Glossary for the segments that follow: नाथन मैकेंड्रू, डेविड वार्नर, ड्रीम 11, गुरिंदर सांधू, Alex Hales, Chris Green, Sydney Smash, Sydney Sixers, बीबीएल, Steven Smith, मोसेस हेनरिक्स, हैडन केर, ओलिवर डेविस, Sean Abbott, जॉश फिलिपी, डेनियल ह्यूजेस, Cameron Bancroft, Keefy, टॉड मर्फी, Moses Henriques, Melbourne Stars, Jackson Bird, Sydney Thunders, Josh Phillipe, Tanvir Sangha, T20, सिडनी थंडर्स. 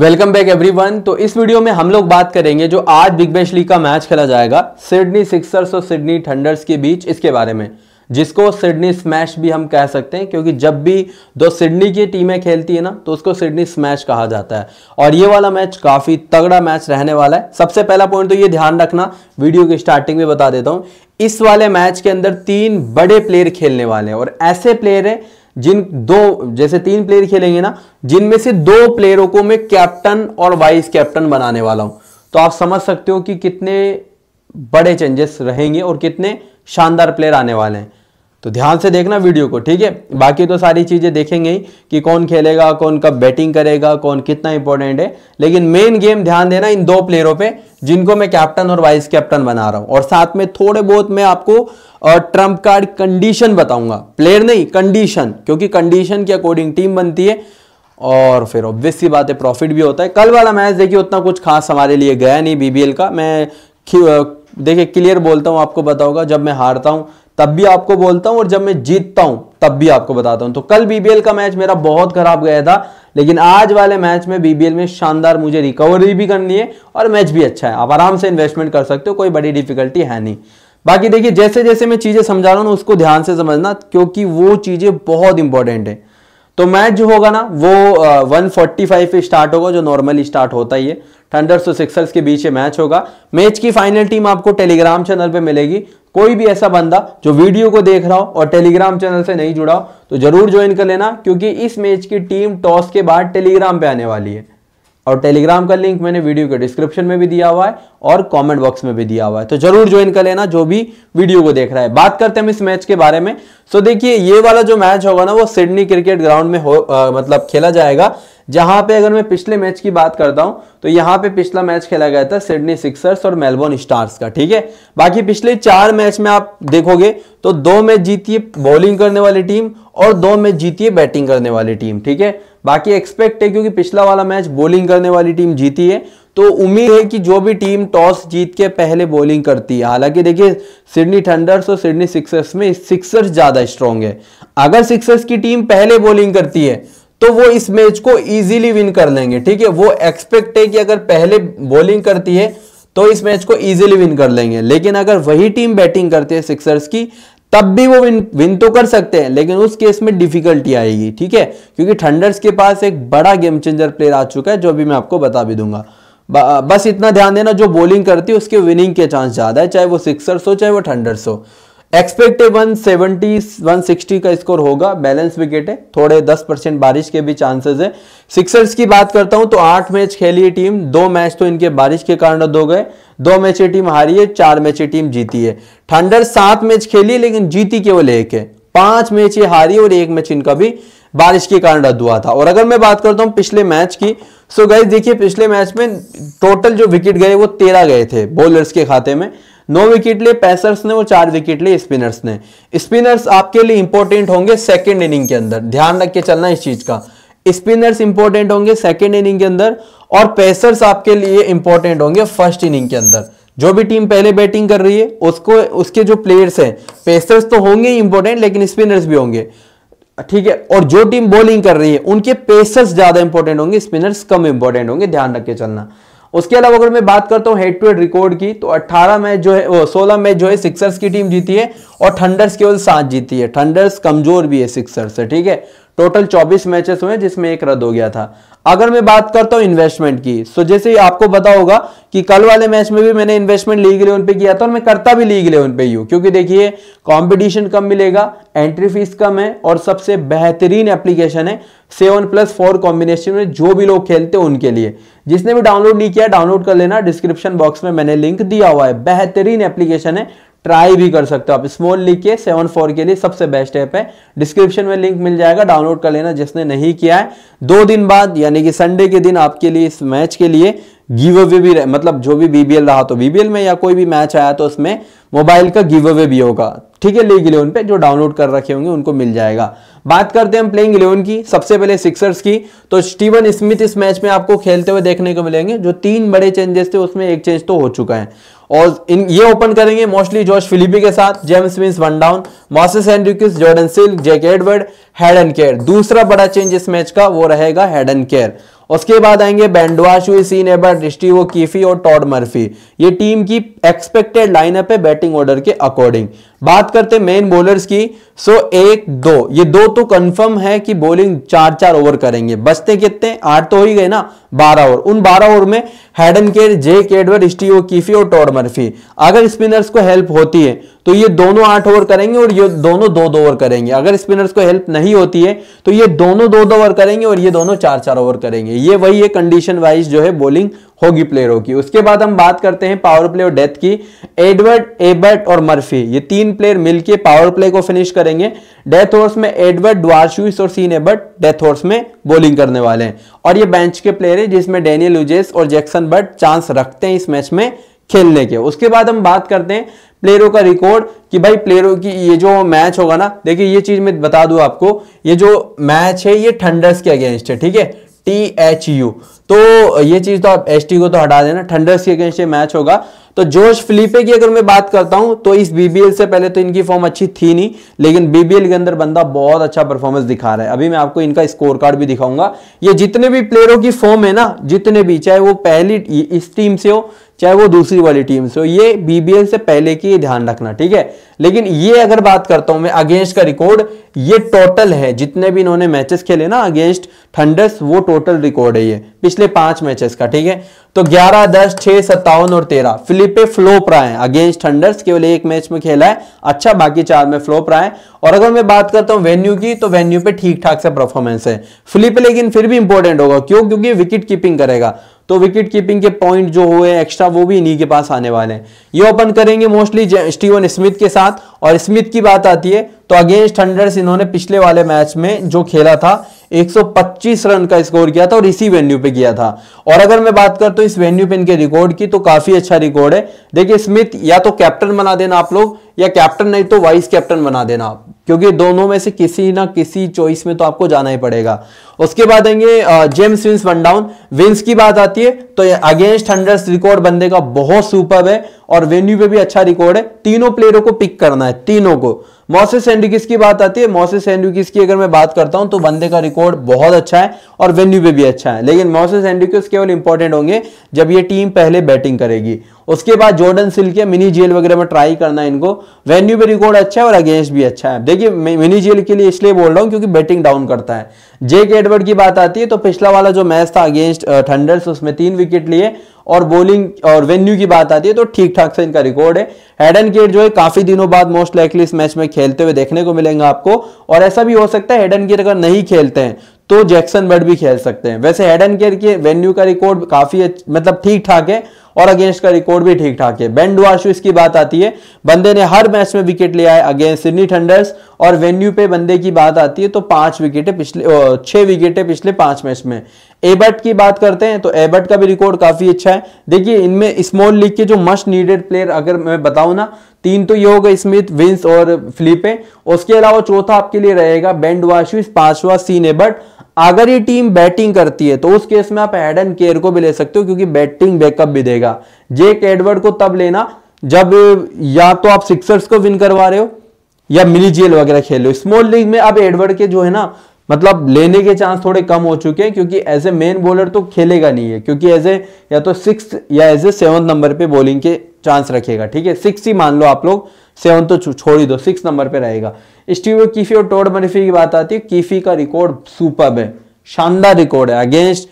Welcome back everyone. तो इस video में हम लोग बात करेंगे जो आज बिग बैश लीग का मैच खेला जाएगा सिडनी सिक्सर्स और सिडनी थंडर्स के बीच, इसके बारे में, जिसको सिडनी स्मैश भी हम कह सकते हैं, क्योंकि जब भी दो सिडनी की टीमें खेलती है ना तो उसको सिडनी स्मैश कहा जाता है। और ये वाला मैच काफ़ी तगड़ा मैच रहने वाला है। सबसे पहला पॉइंट तो ये ध्यान रखना, वीडियो की स्टार्टिंग में बता देता हूँ, इस वाले मैच के अंदर तीन बड़े प्लेयर खेलने वाले हैं और ऐसे प्लेयर हैं जिन दो जैसे तीन प्लेयर खेलेंगे ना, जिनमें से दो प्लेयरों को मैं कैप्टन और वाइस कैप्टन बनाने वाला हूं। तो आप समझ सकते हो कि कितने बड़े चेंजेस रहेंगे और कितने शानदार प्लेयर आने वाले हैं। तो ध्यान से देखना वीडियो को, ठीक है। बाकी तो सारी चीज़ें देखेंगे ही कि कौन खेलेगा, कौन कब बैटिंग करेगा, कौन कितना इंपॉर्टेंट है, लेकिन मेन गेम ध्यान देना इन दो प्लेयरों पे जिनको मैं कैप्टन और वाइस कैप्टन बना रहा हूँ। और साथ में थोड़े बहुत मैं आपको ट्रम्प कार्ड कंडीशन बताऊंगा, प्लेयर नहीं कंडीशन, क्योंकि कंडीशन के अकॉर्डिंग टीम बनती है और फिर ऑब्वियस सी बात है प्रॉफिट भी होता है। कल वाला मैच देखिए, उतना कुछ खास हमारे लिए गया नहीं बीबीएल का। मैं देखिए क्लियर बोलता हूँ, आपको बताऊंगा, जब मैं हारता हूँ तब भी आपको बोलता हूँ और जब मैं जीतता हूँ तब भी आपको बताता हूँ। तो कल बीबीएल का मैच मेरा बहुत खराब गया था, लेकिन आज वाले मैच में बीबीएल में शानदार मुझे रिकवरी भी करनी है और मैच भी अच्छा है। आप आराम से इन्वेस्टमेंट कर सकते हो, कोई बड़ी डिफिकल्टी है नहीं। बाकी देखिए जैसे जैसे मैं चीज़ें समझा रहा हूँ उसको ध्यान से समझना, क्योंकि वो चीज़ें बहुत इंपॉर्टेंट है। तो मैच जो होगा ना वो 1:45 पे स्टार्ट होगा, जो नॉर्मली स्टार्ट होता ही है। थंडर्स और सिक्सर्स के बीच ये मैच होगा। मैच की फाइनल टीम आपको टेलीग्राम चैनल पे मिलेगी। कोई भी ऐसा बंदा जो वीडियो को देख रहा हो और टेलीग्राम चैनल से नहीं जुड़ा हो तो जरूर ज्वाइन कर लेना, क्योंकि इस मैच की टीम टॉस के बाद टेलीग्राम पे आने वाली है। और टेलीग्राम का लिंक मैंने वीडियो के डिस्क्रिप्शन में भी दिया हुआ है और कमेंट बॉक्स में भी दिया हुआ है, तो जरूर ज्वाइन कर लेना जो भी वीडियो को देख रहा है। बात करते हैं इस मैच के बारे में। सो देखिए ये वाला जो मैच होगा ना वो सिडनी क्रिकेट ग्राउंड में मतलब खेला जाएगा, जहां पे अगर मैं पिछले मैच की बात करता हूं तो यहाँ पे पिछला मैच खेला गया था सिडनी सिक्सर्स और मेलबोर्न स्टार्स का, ठीक है। बाकी पिछले चार मैच में आप देखोगे तो दो मैच जीती है बॉलिंग करने वाली टीम और दो मैच जीती है बैटिंग करने वाली टीम, ठीक है। बाकी एक्सपेक्ट है, क्योंकि पिछला वाला मैच बॉलिंग करने वाली टीम जीती है, तो उम्मीद है कि जो भी टीम टॉस जीत के पहले बॉलिंग करती है। हालांकि देखिए सिडनी थंडर्स और सिडनी सिक्सर्स में सिक्सर्स ज़्यादा स्ट्रांग है। अगर सिक्सर्स की टीम पहले बॉलिंग करती है तो वो इस मैच को इजीली विन कर लेंगे, ठीक है। वो एक्सपेक्ट है कि अगर पहले बॉलिंग करती है तो इस मैच को इजीली विन कर लेंगे, लेकिन अगर वही टीम बैटिंग करती है सिक्सर्स की तब भी वो विन तो कर सकते हैं, लेकिन उस केस में डिफिकल्टी आएगी, ठीक है, क्योंकि थंडर्स के पास एक बड़ा गेम चेंजर प्लेयर आ चुका है, जो भी मैं आपको बता भी दूंगा। बस इतना ध्यान देना, जो बॉलिंग करती है उसके विनिंग के चांस ज़्यादा है, चाहे वो सिक्सर्स हो चाहे वो थंडर्स हो। एक्सपेक्ट 160 का स्कोर होगा, बैलेंस विकेट है, थोड़े 10% बारिश के भी चांसेस है। सिक्सर्स की बात करता हूं तो 8 मैच खेली है टीम, 2 मैच तो इनके बारिश के कारण रद्द हो गए, 2 मैच ये टीम हारी है, 4 मैच ये टीम जीती है। थंडर 7 मैच खेली है लेकिन जीती केवल एक है, 5 मैच ये हारी और 1 मैच इनका भी बारिश के कारण रद्द हुआ था। और अगर मैं बात करता हूं पिछले मैच की, सो गाइस देखिए पिछले मैच में टोटल जो विकेट गए वो 13 गए थे बॉलर्स के खाते में, 9 विकेट लिए पैसर्स ने और 4 विकेट लिए स्पिनर्स ने। स्पिनर्स आपके लिए इंपॉर्टेंट होंगे सेकेंड इनिंग के अंदर, ध्यान रख के चलना इस चीज का, स्पिनर्स इंपॉर्टेंट होंगे सेकेंड इनिंग के अंदर और पैसर्स आपके लिए इंपॉर्टेंट होंगे फर्स्ट इनिंग के अंदर। जो भी टीम पहले बैटिंग कर रही है उसको उसके जो प्लेयर्स हैं, पेसर्स तो होंगे ही इंपॉर्टेंट लेकिन स्पिनर्स भी होंगे, ठीक है, और जो टीम बॉलिंग कर रही है उनके पेसर्स ज्यादा इंपॉर्टेंट होंगे, स्पिनर्स कम इंपॉर्टेंट होंगे, ध्यान रख के चलना। उसके अलावा अगर मैं बात करता हूँ हेड टू हेड रिकॉर्ड की, तो 18 मैच जो है वो 16 मैच जो है सिक्सर्स की टीम जीती है और थंडर्स केवल 7 जीती है। थंडर्स कमजोर भी है सिक्सर्स से, ठीक है। टोटल 24 मैचेस हुए जिसमें एक रद्द हो गया था। अगर मैं बात करता हूँ इन्वेस्टमेंट की, सो जैसे आपको पता होगा कि कल वाले मैच में भी मैंने इन्वेस्टमेंट लीग लेवल पे किया था और मैं करता भी लीग लेवल पे ही हूँ, क्योंकि देखिए कंपटीशन कम मिलेगा, एंट्री फीस कम है और सबसे बेहतरीन एप्लीकेशन है 7+4 कॉम्बिनेशन में, जो भी लोग खेलते हैं उनके लिए। जिसने भी डाउनलोड नहीं किया डाउनलोड कर लेना, डिस्क्रिप्शन बॉक्स में मैंने लिंक दिया हुआ है, बेहतरीन एप्लीकेशन है, ट्राई भी कर सकते हो आप। स्मॉल लीग के 7/4 के लिए सबसे बेस्ट ऐप है, डिस्क्रिप्शन में लिंक मिल जाएगा, डाउनलोड कर लेना जिसने नहीं किया है। 2 दिन बाद यानी कि संडे के दिन आपके लिए इस मैच के लिए गिव अवे भी, मतलब जो भी बीबीएल रहा तो बीबीएल में या कोई भी मैच आया तो उसमें मोबाइल का गिव अवे भी होगा, ठीक है। लीग 11 पे जो डाउनलोड कर रखे होंगे उनको मिल जाएगा। बात करते हैं हम प्लेइंग 11 की। सबसे पहले सिक्सर्स की, तो स्टीवन स्मिथ इस मैच में आपको खेलते हुए देखने को मिलेंगे। जो 3 बड़े चेंजेस थे उसमें एक चेंज तो हो चुका है और ये ओपन करेंगे मोस्टली जॉश फिलिपी के साथ। James Vince 1 down, मोसेस हेनरिक्स, Jordan Silk, Jake Edward, हैडन केर। दूसरा बड़ा चेंज इस मैच का वो रहेगा हैडन केर। उसके बाद आएंगे Ben Dwarshuis, Sean Abbott, Steve Keefe और टॉड मर्फी। ये टीम की एक्सपेक्टेड लाइनअप है बैटिंग ऑर्डर के अकॉर्डिंग। बात करते मेन बॉलर्स की, सो एक दो, ये दो तो कंफर्म है कि बॉलिंग चार चार ओवर करेंगे। बचते कितने, आठ तो हो ही गए ना, 12 ओवर। उन 12 ओवर में हैडन केर, Jake Edward, Steve Keefe और टॉड मर्फी, अगर स्पिनर्स को हेल्प होती है तो ये दोनों 8 ओवर करेंगे और ये दोनों 2-2 ओवर करेंगे। अगर स्पिनर्स को हेल्प नहीं होती है तो ये दोनों 2-2 ओवर करेंगे और ये दोनों 4-4 ओवर करेंगे। ये वही है कंडीशन वाइज जो है बॉलिंग होगी प्लेयरों की। उसके बाद हम बात करते हैं पावर प्ले और डेथ की। एडवर्ड, एबर्ट और मर्फी, ये तीन प्लेयर मिलकर पावर प्ले को फिनिश करेंगे। डेथ ओवर्स में एडवर्ड, ड्वार्शुइस और सीन एबर्ट डेथ ओवर्स में बॉलिंग करने वाले हैं। और ये बेंच के प्लेयर है जिसमें डेनियल ह्यूजेस और जैक्सन बर्ड चांस रखते हैं इस मैच में खेलने के। उसके बाद हम बात करते हैं प्लेयरों का रिकॉर्ड कि भाई प्लेयरों की ये जो मैच होगा ना, देखिए ये चीज मैं बता दूं आपको, ये जो मैच है ये थंडर्स के अगेंस्ट है, ठीक है, THU, तो ये चीज तो आप ST को तो हटा देना, थंडर्स के अगेंस्ट ये मैच होगा। तो जोश फिलिपे की अगर मैं बात करता हूं तो इस BBL से पहले तो इनकी फॉर्म अच्छी थी नहीं, लेकिन BBL के अंदर बंदा बहुत अच्छा परफॉर्मेंस दिखा रहा है। अभी मैं आपको इनका स्कोर कार्ड भी दिखाऊंगा। ये जितने भी प्लेयरों की फॉर्म है ना, जितने भी, चाहे वो पहली इस टीम से हो चाहे वो दूसरी वाली टीम से हो, ये BBL से पहले की ध्यान रखना, ठीक है। लेकिन ये अगर बात करता हूं मैं अगेंस्ट का रिकॉर्ड, ये टोटल है, जितने भी इन्होंने मैचेस खेले ना अगेंस्ट थंडर्स, वो टोटल रिकॉर्ड है ये पिछले 5 मैचेस का, ठीक है। तो 11, 10, 6, 57 और 13। फिलिपे फ्लोप रहा है अगेंस्ट थंडर्स, केवल एक मैच में खेला है अच्छा, बाकी 4 में फ्लोप रहा है। और अगर मैं बात करता हूं वेन्यू की, तो वेन्यू पे ठीक ठाक से परफॉर्मेंस है फिलिपे, लेकिन फिर भी इंपॉर्टेंट होगा, क्यों, क्योंकि विकेट कीपिंग करेगा, तो विकेट कीपिंग के पॉइंट जो हुए एक्स्ट्रा वो भी इन्हीं के पास आने वाले हैं। ये ओपन करेंगे मोस्टली स्टीवन स्मिथ के साथ। और स्मिथ की बात आती है तो अगेंस्ट थंडर्स इन्होंने पिछले वाले मैच में जो खेला था 125 रन का स्कोर किया था और इसी वेन्यू पे किया था। और अगर मैं बात करता हूं इस वेन्यू पे इनके रिकॉर्ड की, तो काफी अच्छा रिकॉर्ड है। देखिए स्मिथ या तो कैप्टन बना देना आप लोग, या कैप्टन नहीं तो वाइस कैप्टन बना देना आप, क्योंकि दोनों में से किसी ना किसी चॉइस में तो आपको जाना ही पड़ेगा। उसके बाद आएंगे James Vince one down. Vince की बात आती है तो अगेंस्ट थंडर्स रिकॉर्ड बंदे का बहुत सुपर है और वेन्यू पे भी अच्छा रिकॉर्ड है। तीनों प्लेयरों को पिक करना है, तीनों को। मोसेस हेनरिक्स की बात आती है, मोसेस हेनरिक्स की अगर मैं बात करता हूं तो बंदे का रिकॉर्ड बहुत अच्छा है और वेन्यू पे भी अच्छा है, लेकिन मोसेस हेनरिक्स केवल इंपॉर्टेंट होंगे जब ये टीम पहले बैटिंग करेगी। उसके बाद जॉर्डन सिल्क के मिनी जेल वगैरह में ट्राई करना है इनको, वेन्यू पे रिकॉर्ड अच्छा है और अगेंस्ट भी अच्छा है। देखिए मिनी जेल के लिए इसलिए बोल रहा हूं क्योंकि बैटिंग डाउन करता है। जेक एडवर्ड की बात आती है तो पिछला वाला जो मैच था अगेंस्ट थंडर्स उसमें 3 विकेट लिए। और बॉलिंग और वेन्यू की बात आती है तो ठीक ठाक से इनका रिकॉर्ड है। हैडन केर जो है काफी दिनों बाद मोस्ट लाइकली इस मैच में खेलते हुए देखने को मिलेंगे आपको, और ऐसा भी हो सकता है हैडन केर अगर नहीं खेलते हैं तो जैक्सन बर्ड भी खेल सकते हैं। वैसे हैडन केर के वेन्यू का रिकॉर्ड काफी मतलब ठीक ठाक है और अगेंस्ट का रिकॉर्ड भी ठीक ठाक है। बेन ड्वार्शुइस की बात आती है, बंदे ने हर मैच में विकेट लिया है अगेंस्ट सिडनी थंडर्स, और वेन्यू पे बंदे की बात आती है तो 6 विकेटें पिछले 5 मैच में। एबर्ट की बात करते हैं तो एबर्ट का भी रिकॉर्ड काफी अच्छा है। देखिए इनमें स्मॉल लीग के जो मस्ट नीडेड प्लेयर अगर मैं बताऊं ना, 3 तो ये होगा स्मिथ, विंस और फिलिपे, उसके अलावा चौथा आपके लिए रहेगा बेन ड्वार्शुइस, 5वां सीन एबर्ट। अगर ये टीम बैटिंग करती है तो उस केस में आप हैडन केर को भी ले सकते हो क्योंकि बैटिंग बैकअप भी देगा। जेक एडवर्ड को तब लेना जब या तो आप सिक्सर्स को विन करवा रहे हो या मिनी जेल वगैरह खेल रहे हो। स्मॉल लीग में अब एडवर्ड के जो है ना मतलब लेने के चांस थोड़े कम हो चुके हैं, क्योंकि एज ए मेन बॉलर तो खेलेगा नहीं है, क्योंकि एज ए या तो 6 या एज ए 7 नंबर पे बॉलिंग के चांस रखेगा, ठीक है, 6 ही मान लो आप लोग, 7 तो छोड़ ही दो, 6 नंबर पे रहेगा। स्टीव कीफी और टॉड मर्फी की बात आती है, कीफी का रिकॉर्ड सुपर्ब है, शानदार रिकॉर्ड है against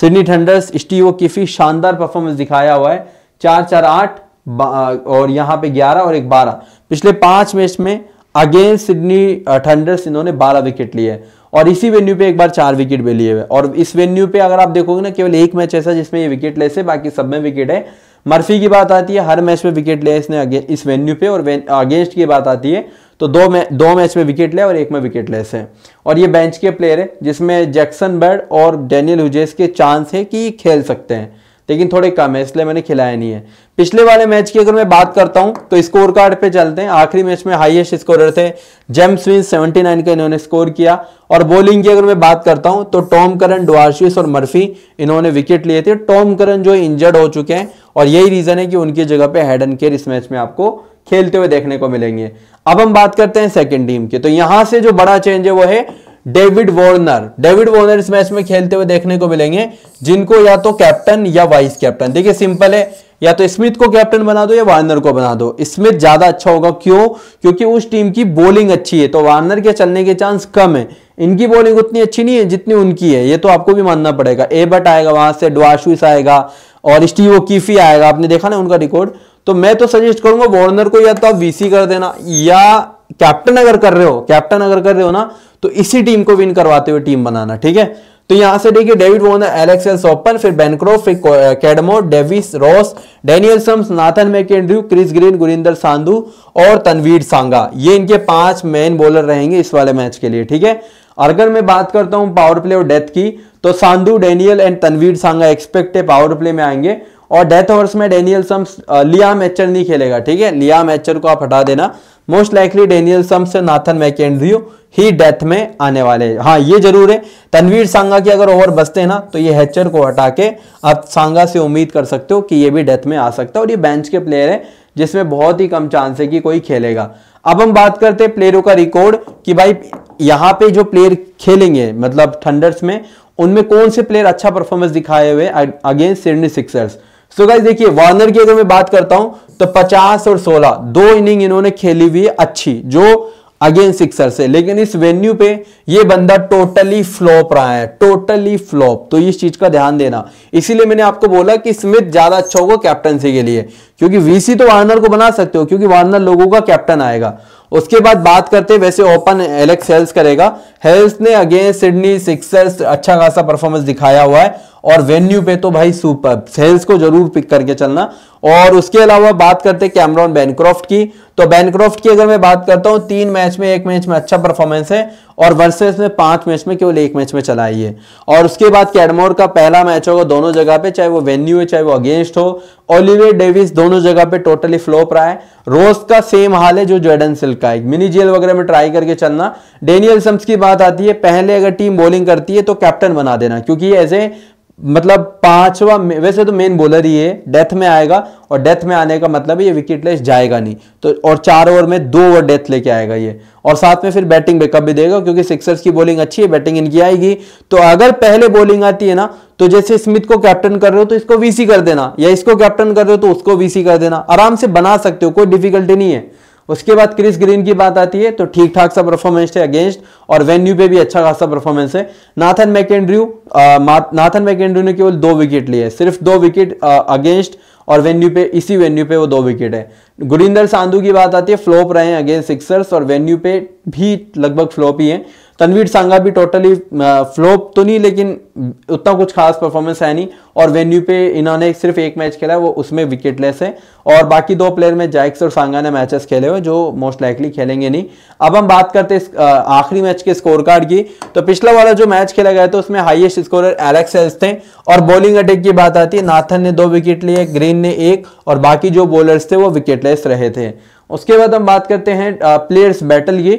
सिडनी थंडर्स। Steve Keefe शानदार परफॉर्मेंस दिखाया हुआ है, 4, 4, 8 और यहाँ पे 11 और एक 12, पिछले 5 मैच में अगेंस्ट सिडनी थंडर्स इन्होंने 12 विकेट लिए है और इसी वेन्यू पे एक बार 4 विकेट भी लिए हुए। और इस वेन्यू पे अगर आप देखोगे ना केवल एक मैच ऐसा जिसमें ये विकेट लेस है, बाकी सब में विकेट है। मर्फी की बात आती है, हर मैच में विकेट लिया इसने इस वेन्यू पे, और अगेंस्ट की बात आती है तो 2 मैच में विकेट लिया और 1 में विकेट लेस है। और ये बेंच के प्लेयर है जिसमें जैक्सन बर्ड और डेनियल ह्यूजेस के चांस है कि खेल सकते हैं, लेकिन थोड़े कम है इसलिए मैंने खिलाया नहीं है। पिछले वाले मैच की अगर मैं बात करता हूं तो स्कोर कार्ड पे चलते हैं। आखिरी मैच में हाईएस्ट स्कोरर थे जेम्स विंस, 79 का इन्होंने स्कोर किया। और बॉलिंग की अगर मैं बात करता हूं तो टॉम करन, ड्वार्शुइस और मर्फी इन्होंने विकेट लिए थे। टॉम करन जो इंजर्ड हो चुके हैं और यही रीजन है कि उनकी जगह पे हैडन केर इस मैच में आपको खेलते हुए देखने को मिलेंगे। अब हम बात करते हैं सेकेंड टीम की, तो यहां से जो बड़ा चेंज है वो है डेविड वार्नर इस मैच में खेलते हुए देखने को मिलेंगे, जिनको या तो कैप्टन या वाइस कैप्टन, देखिए सिंपल है, या तो स्मिथ को कैप्टन बना दो या वार्नर को बना दो। स्मिथ ज्यादा अच्छा होगा, क्यों? क्योंकि उस टीम की बॉलिंग अच्छी है, तो वार्नर के चलने के चांस कम है। इनकी बॉलिंग उतनी अच्छी नहीं है जितनी उनकी है, ये तो आपको भी मानना पड़ेगा। एबट आएगा वहां से, ड्वार्शुइस आएगा और स्टीव कीफी आएगा, आपने देखा ना उनका रिकॉर्ड। तो मैं तो सजेस्ट करूंगा वार्नर को या तो आप वीसी कर देना या कैप्टन अगर कर रहे हो, ना तो इसी टीम को विन करवाते हुए टीम बनाना, ठीक है। तो यहां से देखिए डेविड वार्नर, Alex Hales open, फिर बैनक्रॉफ्ट, फिर Cadmore, Davies, Ross, Daniel Sams, नाथन मैकेंड्रू, Chris Green, गुरिंदर सांधू और तनवीर सांगा, ये इनके 5 मेन बॉलर रहेंगे इस वाले मैच के लिए, ठीक है। और अगर मैं बात करता हूं पावर प्ले और डेथ की, तो Sandhu, Daniel and Tanveer Sangha expected power play में आएंगे। और डेथ ओवर्स में डेनियल सम्स, लियाम एचर नहीं खेलेगा, ठीक है, लियाम एचर को आप हटा देना। मोस्ट लाइकली डेनियल सम्स से नाथन मैकेंड्रू ही डेथ में आने वाले हैं। हाँ ये जरूर है, तनवीर सांगा के अगर ओवर बचते हैं ना, तो ये हैचर को हटा के आप सांगा से उम्मीद कर सकते हो कि ये भी डेथ में आ सकता है, और ये बेंच के प्लेयर है जिसमें बहुत ही कम चांस है कि कोई खेलेगा। अब हम बात करते हैं प्लेयरों का रिकॉर्ड कि भाई यहाँ पे जो प्लेयर खेलेंगे मतलब थंडर्स में, उनमें कौन से प्लेयर अच्छा परफॉर्मेंस दिखाए हुए against Sydney Sixers. So guys देखिए वार्नर की अगर मैं बात करता हूं तो 50 और 16 2 इनिंग इन्होंने खेली हुई अच्छी जो अगेंस्ट सिक्सर से, लेकिन इस वेन्यू पे ये बंदा टोटली फ्लॉप रहा है, टोटली फ्लॉप। तो इस चीज का ध्यान देना, इसीलिए मैंने आपको बोला कि स्मिथ ज्यादा अच्छा होगा कैप्टनसी के लिए, क्योंकि वीसी तो वार्नर को बना सकते हो क्योंकि वार्नर लोगों का कैप्टन आएगा। उसके बाद बात करते हैं, वैसे ओपन एलेक्स हेल्स करेगा। हेल्स ने अगेंस्ट सिडनी सिक्सर्स अच्छा खासा परफॉर्मेंस दिखाया हुआ है और वेन्यू पे तो भाई सुपर, हेल्स को जरूर पिक करके चलना। और उसके अलावा बात करते हैं कैमरॉन बैनक्रॉफ्ट की, तो बैनक्रॉफ्ट की अगर मैं बात करता हूं 3 मैच में 1 मैच में अच्छा परफॉर्मेंस है और वर्सेस में 5 मैच में केवल 1 मैच में चला ही है। और उसके बाद कैडमोर का पहला मैच होगा दोनों जगह पे, चाहे वो वेन्यू है चाहे वो अगेंस्ट हो। ओलिवर डेविस दोनों जगह पे टोटली फ्लॉप रहा है। रोस का सेम हाल है जो जॉर्डन सिल्क का है, मिनी जेल वगैरह में ट्राई करके चलना। डेनियल सम्स की बात आती है, पहले अगर टीम बॉलिंग करती है तो कैप्टन बना देना, क्योंकि ऐसे मतलब 5वां वैसे तो मेन बॉलर ही है, डेथ में आएगा और डेथ में आने का मतलब ये विकेटलेस जाएगा नहीं, तो और 4 ओवर में 2 ओवर डेथ लेके आएगा ये, और साथ में फिर बैटिंग बैकअप भी देगा क्योंकि सिक्सर्स की बॉलिंग अच्छी है, बैटिंग इनकी आएगी। तो अगर पहले बॉलिंग आती है ना, तो जैसे स्मिथ को कैप्टन कर रहे हो तो इसको वीसी कर देना, या इसको कैप्टन कर रहे हो तो उसको वीसी कर देना, आराम से बना सकते हो, कोई डिफिकल्टी नहीं है। उसके बाद क्रिस ग्रीन की बात आती है, तो ठीक ठाक सा परफॉर्मेंस है अगेंस्ट और वेन्यू पे भी अच्छा खासा परफॉर्मेंस है। नाथन मैकेंड्रू ने केवल 2 विकेट लिए, सिर्फ 2 विकेट अगेंस्ट और वेन्यू पे, इसी वेन्यू पे वो 2 विकेट है। गुरिंदर सांधू की बात आती है, फ्लॉप रहे हैं अगेंस्ट सिक्सर्स और वेन्यू पे भी लगभग फ्लॉप ही है। तनवीर सांगा भी टोटली फ्लॉप तो नहीं, लेकिन उतना कुछ खास परफॉर्मेंस है नहीं, और वेन्यू पे इन्होंने सिर्फ 1 मैच खेला है, वो उसमें विकेटलेस है। और बाकी 2 प्लेयर में जैक्स और सांगा ने मैचेस खेले हुए जो मोस्ट लाइकली खेलेंगे नहीं। अब हम बात करते हैं आखिरी मैच के स्कोर कार्ड की, तो पिछला वाला जो मैच खेला गया था उसमें हाईएस्ट स्कोरर एलेक्स हेल्स थे। और बॉलिंग अटैक की बात आती है, नाथन ने 2 विकेट लिए, ग्रीन ने 1, और बाकी जो बॉलर्स थे वो विकेटलेस रहे थे। उसके बाद हम बात करते हैं प्लेयर्स बैटल की।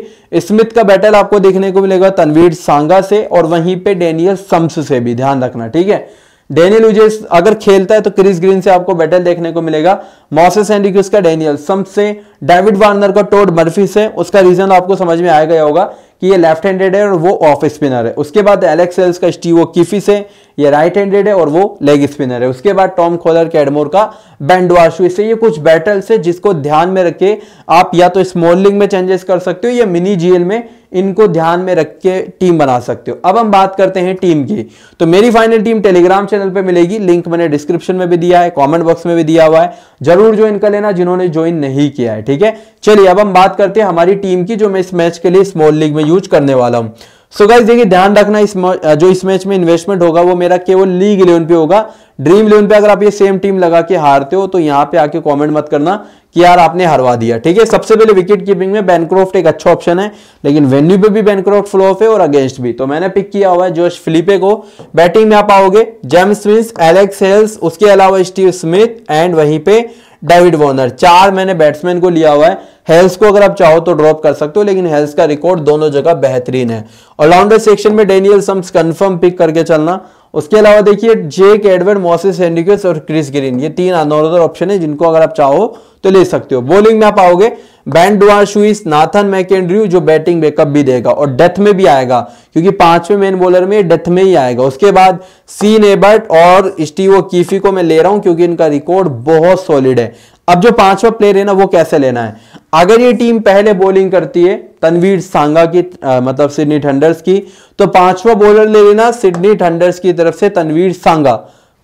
स्मिथ का बैटल आपको देखने को मिलेगा तनवीर सांगा से और वहीं पे डेनियल सम्स से भी, ध्यान रखना, ठीक है। डेनियल ह्यूजेस अगर खेलता है तो क्रिस ग्रीन से आपको बैटल देखने को मिलेगा। मोसेस हेनरिक्स का डेनियल सम्स से, डेविड वार्नर का टॉड मर्फी से, उसका रीजन आपको समझ में आ गया होगा कि ये लेफ्ट हैंडेड है और वो ऑफ स्पिनर है। उसके बाद एलेक्स हेल्स का स्टीव कीफी से, ये राइट हैंडेड है और वो लेग स्पिनर है। उसके बाद टॉम खोलर कैडमोर का बेन ड्वार्शुइस से, ये कुछ बैटल्स है जिसको ध्यान में रख के आप या तो स्मॉलिंग में चेंजेस कर सकते हो या मिनी जीएल में, इनको ध्यान में रख के टीम बना सकते हो। अब हम बात करते हैं टीम की, तो मेरी फाइनल टीम टेलीग्राम चैनल पे मिलेगी, लिंक मैंने डिस्क्रिप्शन में भी दिया है, कॉमेंट बॉक्स में भी दिया हुआ है, जरूर ज्वाइन कर लेना जिन्होंने ज्वाइन नहीं किया है, ठीक है। चलिए अब हम बात करते हैं हमारी टीम की जो मैं इस मैच के लिए स्मॉल लीग में यूज करने वाला हूं। सो गाइस देखिए ध्यान रखना, इस मैच में इन्वेस्टमेंट होगा वो मेरा केवल लीग 11 पे होगा। ड्रीम 11 पे अगर आप ये सेम टीम लगा के हारते हो तो यहाँ पे आके कमेंट मत करना कि यार आपने हरवा दिया, ठीक है। सबसे पहले विकेट कीपिंग में बैनक्रॉफ्ट एक अच्छा ऑप्शन है, लेकिन वेन्यू पे भी बैनक्रॉफ्ट फ्लॉप है और अगेंस्ट भी, तो मैंने पिक किया हुआ है जोश फिलिपे को। बैटिंग में आप आओगे जेम्स विंस, एलेक्स हेल्स, उसके अलावा स्टीव स्मिथ एंड वहीं पे डेविड वार्नर, 4 मैंने बैट्समैन को लिया हुआ है। हेल्स को अगर आप चाहो तो ड्रॉप कर सकते हो, लेकिन हेल्स का रिकॉर्ड दोनों जगह बेहतरीन है। ऑलराउंडर सेक्शन में डेनियल सम्स कंफर्म पिक करके चलना। उसके अलावा देखिए जेक एडवर्ड, मोसेस हेनरिक्स और क्रिस ग्रीन, ये तीन अनऑर्डर ऑप्शन है जिनको अगर आप चाहो तो ले सकते हो। बॉलिंग में आप आओगे बेन ड्वार्शुइस, नाथन मैकेंड्रू जो बैटिंग बैकअप भी देगा और डेथ में भी आएगा क्योंकि पांचवें मेन बॉलर में डेथ में ही आएगा। उसके बाद सीन एबर्ट और स्टीव कीफी को मैं ले रहा हूं क्योंकि इनका रिकॉर्ड बहुत सॉलिड है। अब जो पांचवा प्लेयर है ना वो कैसे लेना है, अगर ये टीम पहले बॉलिंग करती है तनवीर सांगा की मतलब सिडनी थंडर्स की, तो पांचवा बॉलर ले लेना सिडनी थंडर्स की तरफ से तनवीर सांगा,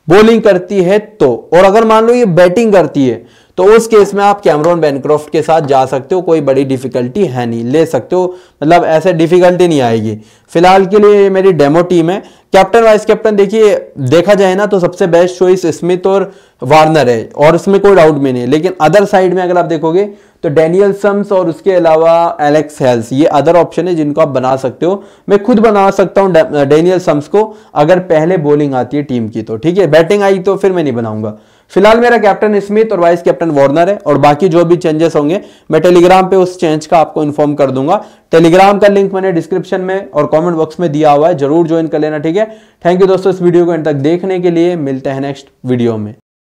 बॉलिंग करती है तो। और अगर मान लो ये बैटिंग करती है तो उस केस में आप कैमरॉन बैनक्रॉफ्ट के साथ जा सकते हो, कोई बड़ी डिफिकल्टी है नहीं, ले सकते हो, मतलब ऐसे डिफिकल्टी नहीं आएगी। फिलहाल के लिए ये मेरी डेमो टीम है। कैप्टन वाइस कैप्टन देखिए देखा जाए ना तो सबसे बेस्ट चॉइस स्मिथ और वार्नर है और इसमें कोई डाउट भी नहीं है, लेकिन अदर साइड में अगर आप देखोगे तो डैनियल सम्स और उसके अलावा एलेक्स हेल्स, ये अदर ऑप्शन है जिनको आप बना सकते हो। मैं खुद बना सकता हूं डैनियल सम्स को अगर पहले बॉलिंग आती है टीम की तो, ठीक है, बैटिंग आई तो फिर मैं नहीं बनाऊंगा। फिलहाल मेरा कैप्टन स्मिथ और वाइस कैप्टन वार्नर है और बाकी जो भी चेंजेस होंगे मैं टेलीग्राम पे उस चेंज का आपको इन्फॉर्म कर दूंगा। टेलीग्राम का लिंक मैंने डिस्क्रिप्शन में और कमेंट बॉक्स में दिया हुआ है, जरूर ज्वाइन कर लेना, ठीक है। थैंक यू दोस्तों इस वीडियो को एंड तक देखने के लिए, मिलते हैं नेक्स्ट वीडियो में।